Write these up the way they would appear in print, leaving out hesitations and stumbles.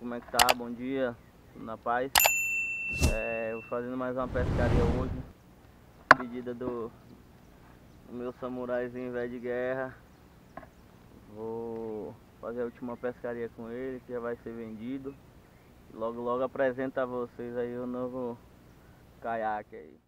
como é que tá? Bom dia, tudo na paz. Vou fazendo mais uma pescaria hoje, pedida do meu samuraizinho velho de guerra. Vou fazer a última pescaria com ele, que já vai ser vendido. Logo logo apresento a vocês aí o novo caiaque aí.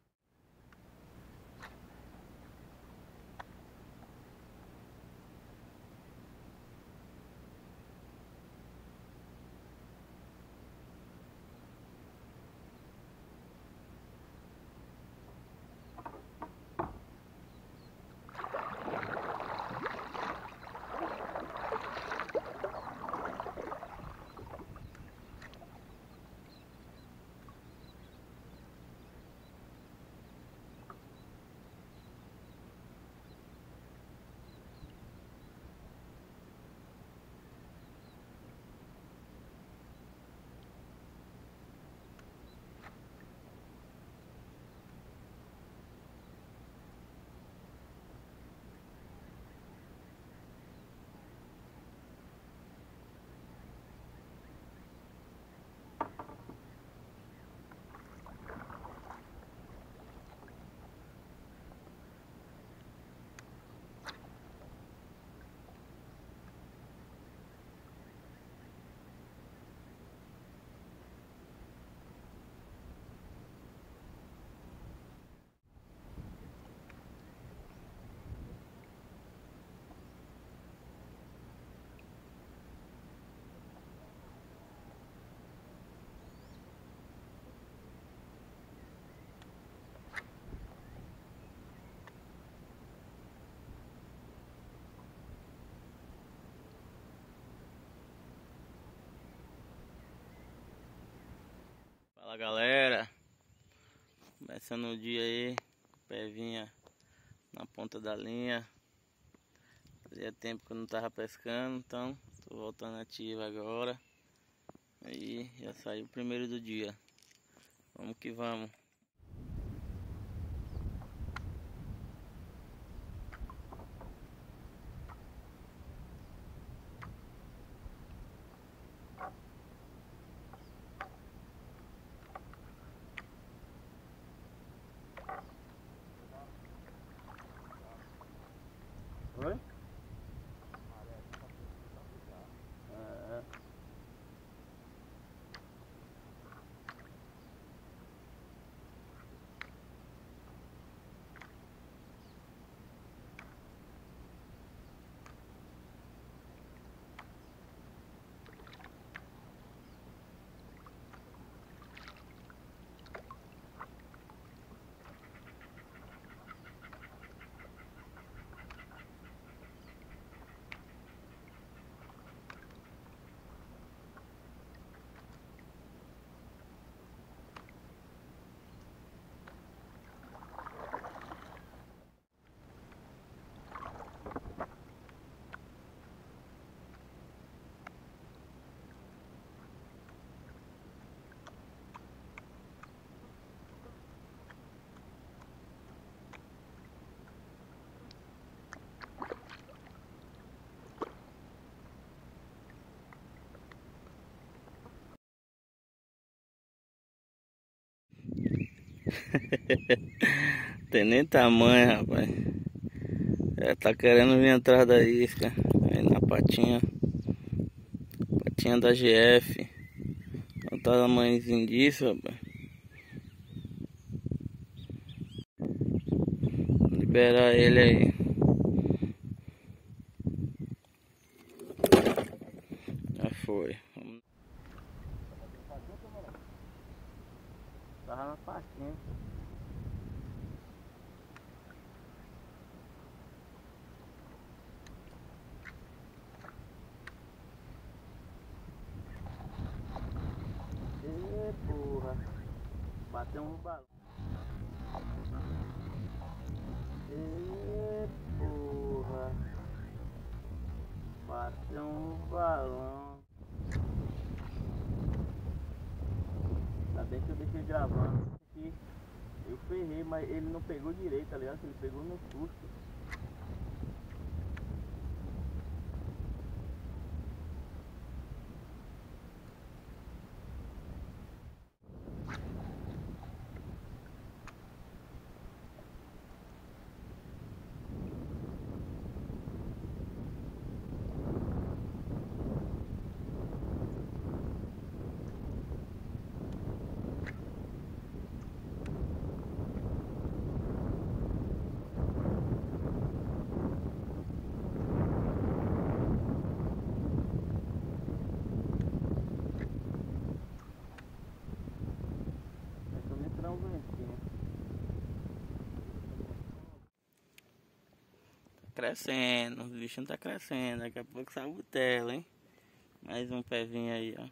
Fala galera, começando o dia aí, pevinha na ponta da linha. Fazia tempo que eu não tava pescando, então tô voltando ativa agora. Aí já saiu o primeiro do dia, vamos que vamos. Oi? Tem nem tamanho, rapaz. Já tá querendo vir atrás da isca. Aí na patinha da GF. Olha o tamanhozinho disso, rapaz. Liberar ele aí. Já foi. Tava na patinha. E porra, bateu um balão. E porra, bateu um balão. Bem que eu deixei gravando aqui, eu ferrei, mas ele não pegou direito, tá ligado? Ele pegou no susto. crescendo, os bichinhos tá crescendo, daqui a pouco sai a butela, hein? Mais um pezinho aí, ó.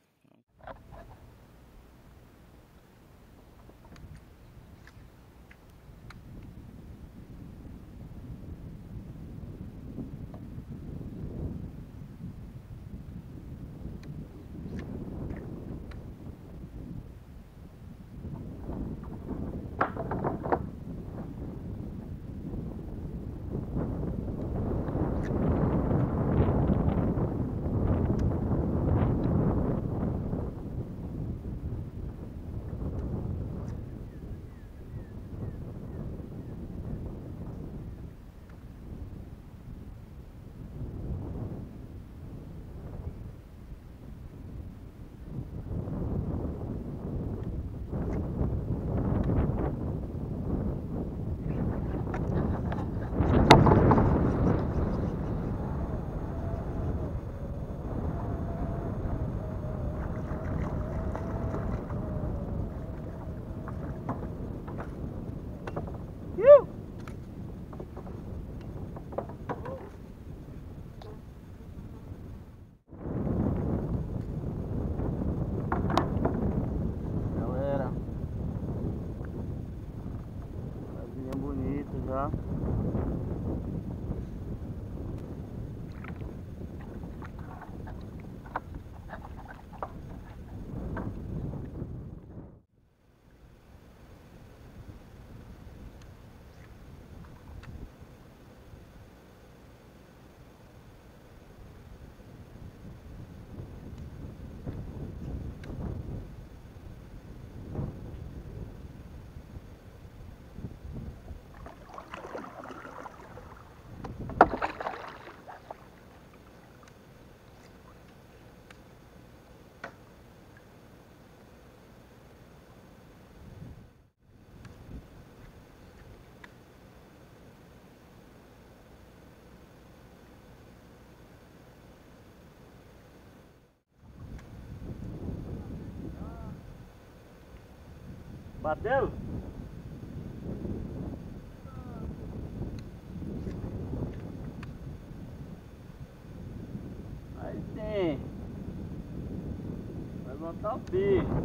Bateu? Aí sim. Vai montar o pico.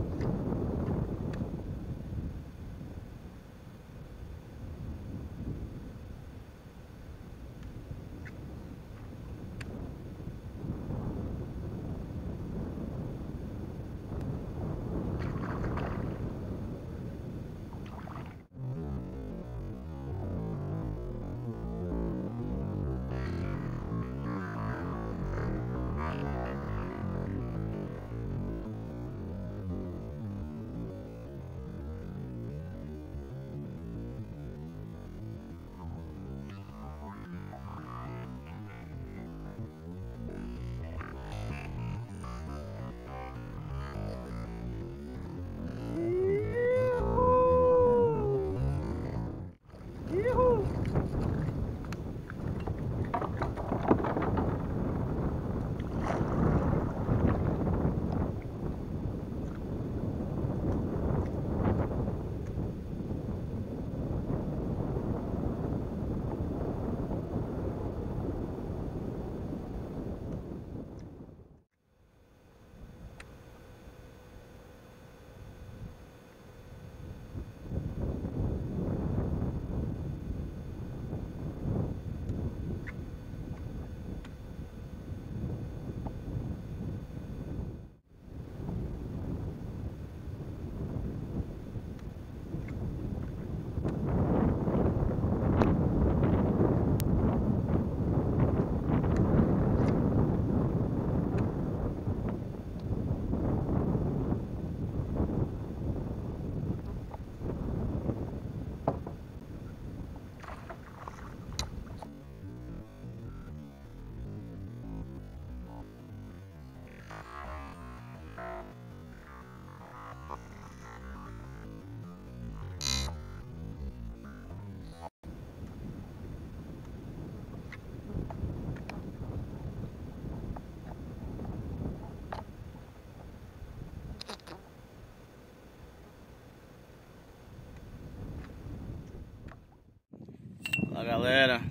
Galera,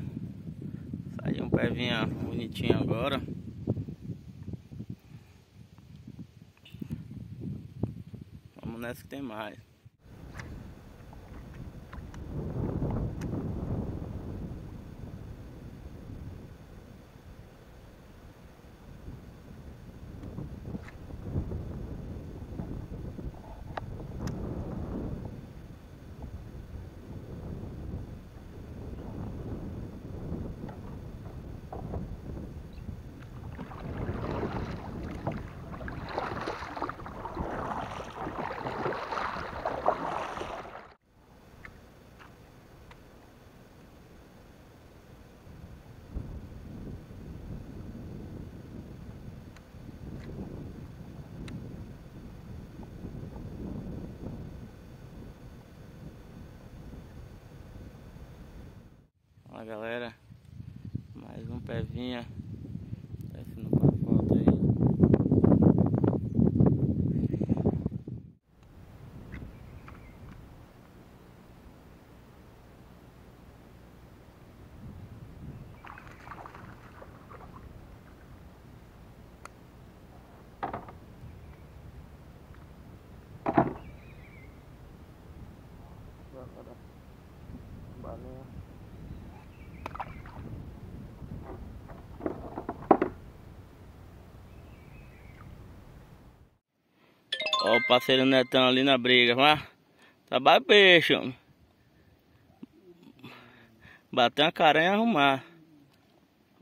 Ali um pevinha bonitinho agora. Vamos nessa que tem mais. Olha galera, mais um pevinha, desce no pacote aí. Valeu. Ó o parceiro Netão ali na briga, vá. Trabalha peixe, homem. Bateu uma caranha e arrumar.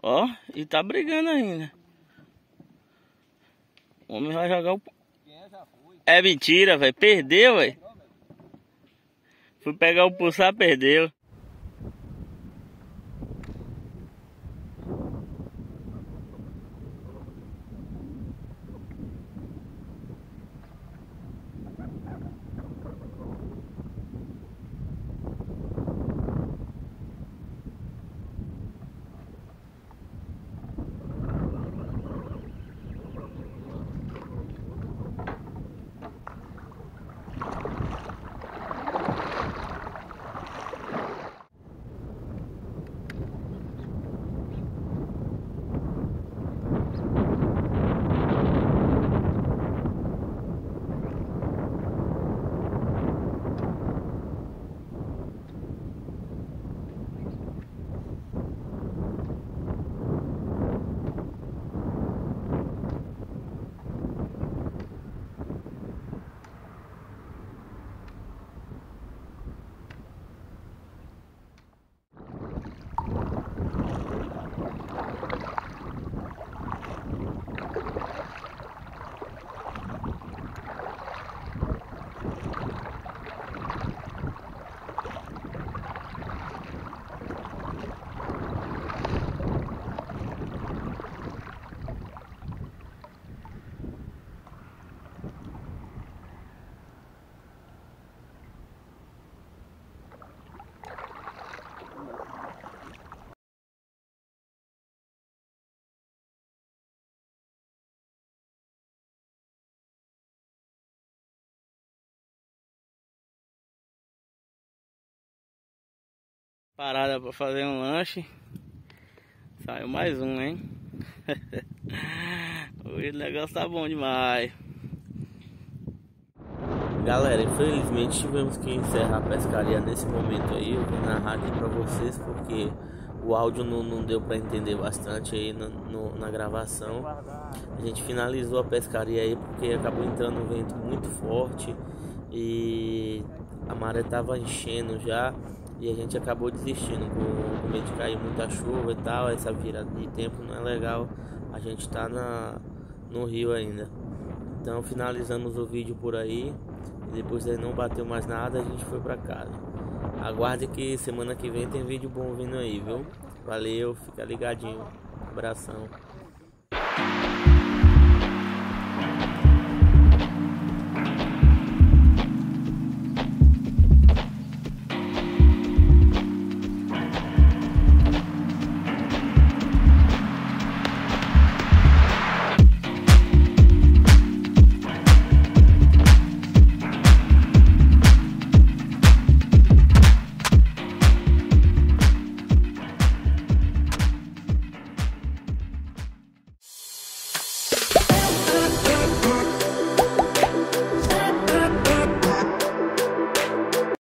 Ó, e tá brigando ainda. O homem vai jogar o... É mentira, velho. Perdeu, velho. Fui pegar o pulsar, perdeu. Parada para fazer um lanche. Saiu mais um, hein? Hoje o negócio tá bom demais. Galera, infelizmente tivemos que encerrar a pescaria nesse momento aí. Eu vou narrar aqui para vocês porque o áudio não deu para entender bastante aí na gravação. A gente finalizou a pescaria aí porque acabou entrando um vento muito forte e a maré tava enchendo já. E a gente acabou desistindo, com medo de cair muita chuva e tal, essa virada de tempo não é legal, a gente tá no rio ainda. Então finalizamos o vídeo por aí, e depois daí não bateu mais nada, a gente foi pra casa. Aguarde que semana que vem tem vídeo bom vindo aí, viu? Valeu, fica ligadinho, abração.